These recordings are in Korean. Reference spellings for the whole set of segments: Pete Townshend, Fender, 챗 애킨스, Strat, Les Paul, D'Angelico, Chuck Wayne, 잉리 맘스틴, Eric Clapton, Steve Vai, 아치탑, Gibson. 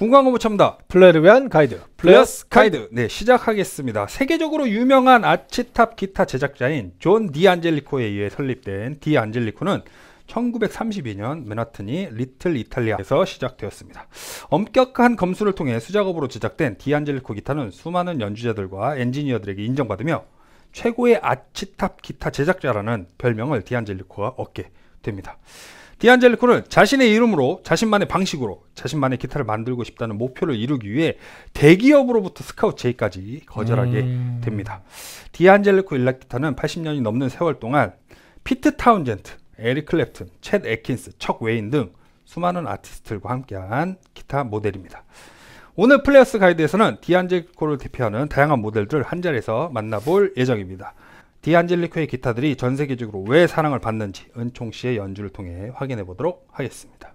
공간 공부 첨다 플레이를 위한 가이드 플레이어스 가이드. 네, 시작하겠습니다. 세계적으로 유명한 아치탑 기타 제작자인 존 디안젤리코에 의해 설립된 디안젤리코는 1932년 맨하튼이 리틀 이탈리아에서 시작되었습니다. 엄격한 검수를 통해 수작업으로 제작된 디안젤리코 기타는 수많은 연주자들과 엔지니어들에게 인정받으며 최고의 아치탑 기타 제작자라는 별명을 디안젤리코가 얻게 됩니다. 디안젤리코는 자신의 이름으로 자신만의 방식으로 자신만의 기타를 만들고 싶다는 목표를 이루기 위해 대기업으로부터 스카우트 제의까지 거절하게 됩니다. 디안젤리코 일렉 기타는 80년이 넘는 세월 동안 피트 타운젠트, 에릭 클랩튼, 챗 애킨스, 척 웨인 등 수많은 아티스트들과 함께한 기타 모델입니다. 오늘 플레이어스 가이드에서는 디안젤리코를 대표하는 다양한 모델들을 한 자리에서 만나볼 예정입니다. 디안젤리코의 기타들이 전 세계적으로 왜 사랑을 받는지 은총 씨의 연주를 통해 확인해 보도록 하겠습니다.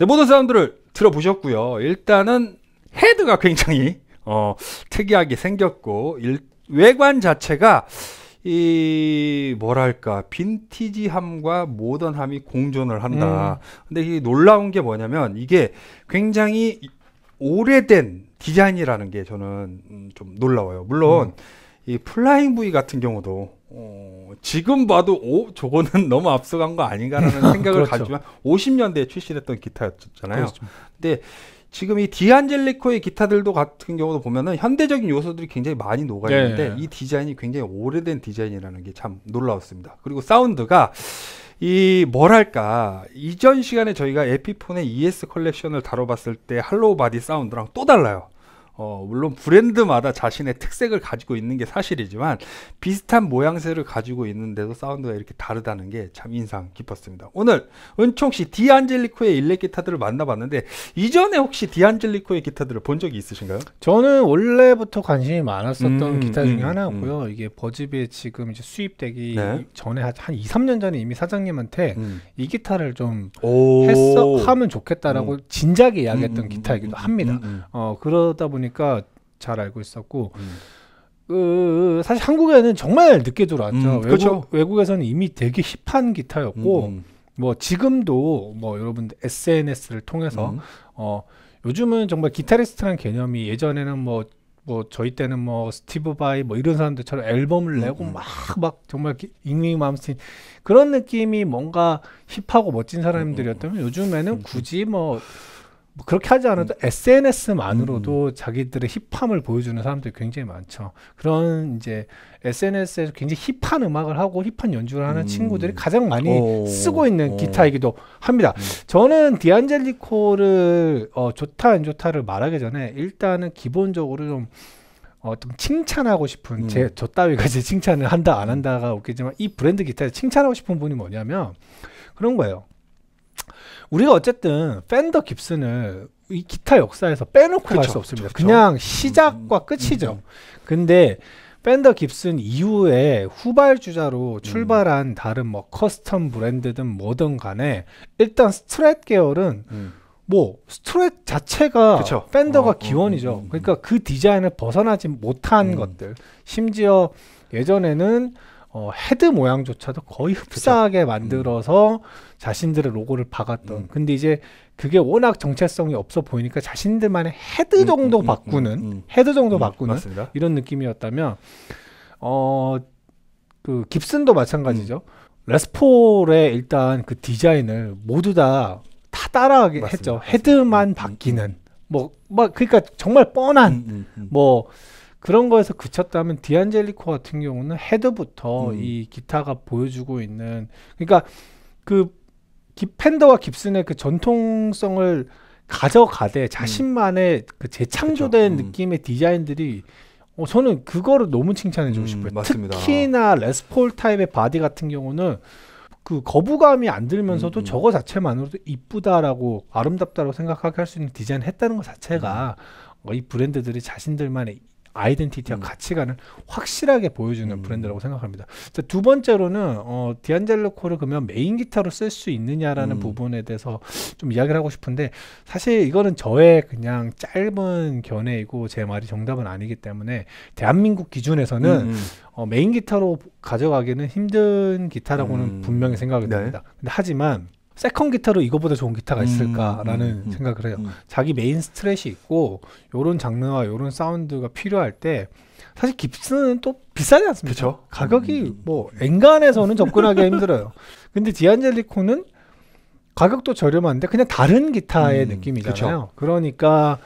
네, 모든 사운드를 들어보셨고요. 일단은 헤드가 굉장히 특이하게 생겼고, 외관 자체가 이 뭐랄까 빈티지함과 모던함이 공존을 한다. 근데 이 놀라운 게 뭐냐면 이게 굉장히 오래된 디자인이라는 게 저는 좀 놀라워요. 물론 이 플라잉 V 같은 경우도 지금 봐도 저거는 너무 앞서간 거 아닌가라는 생각을 그렇죠. 가지만 50년대에 출시됐던 기타였잖아요. 그렇죠. 근데 지금 이 디안젤리코의 기타들도 같은 경우도 보면은 현대적인 요소들이 굉장히 많이 녹아 있는데, 네. 이 디자인이 굉장히 오래된 디자인이라는 게 참 놀라웠습니다. 그리고 사운드가 이 뭐랄까 이전 시간에 저희가 에피폰의 ES 컬렉션을 다뤄봤을 때 할로우 바디 사운드랑 또 달라요. 물론 브랜드마다 자신의 특색을 가지고 있는 게 사실이지만 비슷한 모양새를 가지고 있는데도 사운드가 이렇게 다르다는 게 참 인상 깊었습니다. 오늘 은총씨 디안젤리코의 일렉 기타들을 만나봤는데, 이전에 혹시 디안젤리코의 기타들을 본 적이 있으신가요? 저는 원래부터 관심이 많았었던 기타 중에 하나였고요. 이게 버즈비에 지금 이제 수입되기 전에 한 2~3년 전에 이미 사장님한테 이 기타를 좀 하면 좋겠다라고 진작에 이야기했던 기타이기도 합니다. 그러다 보니 잘 알고 있었고, 사실 한국에는 정말 늦게 들어왔죠. 그렇죠. 외국에서는 이미 되게 힙한 기타였고, 뭐 지금도 뭐 여러분들 SNS를 통해서 요즘은 정말 기타리스트란 개념이 예전에는 뭐 저희 때는 뭐 스티브 바이 뭐 이런 사람들처럼 앨범을 내고 막 정말 잉리 맘스틴 그런 느낌이 뭔가 힙하고 멋진 사람들이었다면 요즘에는 굳이 뭐 그렇게 하지 않아도 SNS만으로도 자기들의 힙함을 보여주는 사람들이 굉장히 많죠. 그런 이제 SNS에서 굉장히 힙한 음악을 하고 힙한 연주를 하는 친구들이 가장 많이 쓰고 있는 기타이기도 합니다. 저는 디안젤리코를 좋다 안 좋다를 말하기 전에 일단은 기본적으로 좀 칭찬하고 싶은, 저 따위가 이제 칭찬을 한다 안 한다가 없겠지만, 이 브랜드 기타에 칭찬하고 싶은 분이 뭐냐면 그런 거예요. 우리가 어쨌든 펜더 깁슨을 이 기타 역사에서 빼놓고 갈 수 없습니다. 그쵸. 그냥 시작과 끝이죠. 근데 펜더 깁슨 이후에 후발주자로 출발한 다른 뭐 커스텀 브랜드든 뭐든 간에 일단 스트랫 계열은 뭐 스트랫 자체가, 그쵸. 펜더가 기원이죠. 그러니까 그 디자인을 벗어나지 못한 것들, 심지어 예전에는 헤드 모양조차도 거의 흡사하게 만들어서 자신들의 로고를 박았던. 근데 이제 그게 워낙 정체성이 없어 보이니까 자신들만의 헤드 정도 바꾸는, 헤드 정도 바꾸는 이런 느낌이었다면, 그 깁슨도 마찬가지죠. 레스폴의 일단 그 디자인을 모두 다 따라하게 했죠. 헤드만 바뀌는 막 그러니까 정말 뻔한 그런 거에서 그쳤다면, 디안젤리코 같은 경우는 헤드부터 이 기타가 보여주고 있는, 그러니까 그 펜더와 깁슨의 그 전통성을 가져가되 자신만의 그 재창조된 느낌의 디자인들이, 저는 그거를 너무 칭찬해 주고 싶어요. 맞습니다. 특히나 레스폴 타입의 바디 같은 경우는 그 거부감이 안 들면서도 저거 자체만으로도 이쁘다라고, 아름답다라고 생각하게 할 수 있는 디자인 했다는 것 자체가 이 브랜드들이 자신들만의 아이덴티티와 가치관을 확실하게 보여주는 브랜드라고 생각합니다. 자, 두 번째로는 디안젤리코를 그러면 메인 기타로 쓸 수 있느냐라는 부분에 대해서 좀 이야기를 하고 싶은데, 사실 이거는 저의 그냥 짧은 견해이고 제 말이 정답은 아니기 때문에 대한민국 기준에서는 메인 기타로 가져가기는 힘든 기타라고는 분명히 생각이 듭니다. 근데 하지만 세컨 기타로 이거보다 좋은 기타가 있을까라는 생각을 해요. 자기 메인 스트랫이 있고 요런 장르와 요런 사운드가 필요할 때, 사실 깁슨은 또 비싸지 않습니까? 그쵸? 가격이 뭐 엔간에서는 접근하기가 힘들어요. 근데 디안젤리코는 가격도 저렴한데 그냥 다른 기타의 느낌이잖아요. 그쵸? 그러니까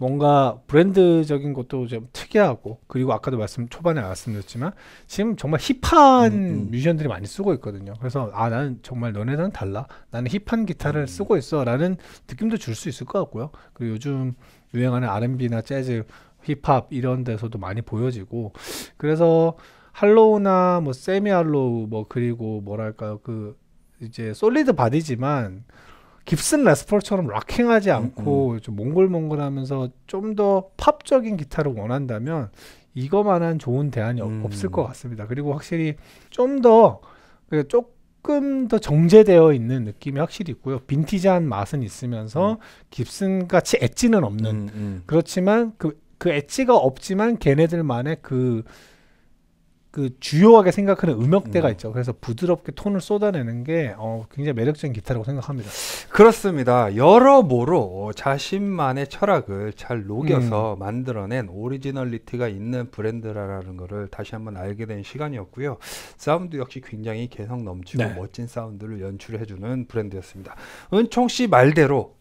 뭔가 브랜드적인 것도 좀 특이하고, 그리고 아까도 초반에 말씀드렸지만 지금 정말 힙한 뮤지션들이 많이 쓰고 있거든요. 그래서 나는 정말 너네는 달라, 나는 힙한 기타를 쓰고 있어 라는 느낌도 줄 수 있을 것 같고요. 그리고 요즘 유행하는 R&B나 재즈, 힙합 이런 데서도 많이 보여지고, 그래서 할로우나 뭐 세미 할로우 그리고 뭐랄까요, 그 이제 솔리드 바디지만 깁슨 레스폴처럼 락킹하지 않고 좀 몽글몽글하면서 좀 더 팝적인 기타를 원한다면 이거만한 좋은 대안이 없을 것 같습니다. 그리고 확실히 좀 더 조금 더 정제되어 있는 느낌이 확실히 있고요. 빈티지한 맛은 있으면서 깁슨같이 엣지는 없는 그렇지만 그 엣지가 없지만 걔네들만의 그 주요하게 생각하는 음역대가 있죠. 그래서 부드럽게 톤을 쏟아내는 게 굉장히 매력적인 기타라고 생각합니다. 그렇습니다. 여러모로 자신만의 철학을 잘 녹여서 만들어낸 오리지널리티가 있는 브랜드라는 거를 다시 한번 알게 된 시간이었고요. 사운드 역시 굉장히 개성 넘치고 네. 멋진 사운드를 연출해주는 브랜드였습니다. 은총 씨 말대로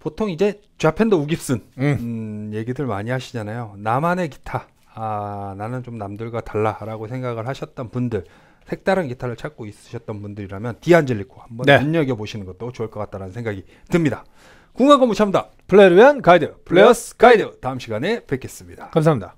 보통 이제 좌펜더 우깁슨 얘기들 많이 하시잖아요. 나만의 기타. 나는 좀 남들과 달라 라고 생각을 하셨던 분들, 색다른 기타를 찾고 있으셨던 분들이라면 디안젤리코 한번 눈여겨보시는 것도 좋을 것 같다는 생각이 듭니다. 궁금한 건 무참다. 플레이를 위한 가이드 플레이어스 가이드. 다음 시간에 뵙겠습니다. 감사합니다.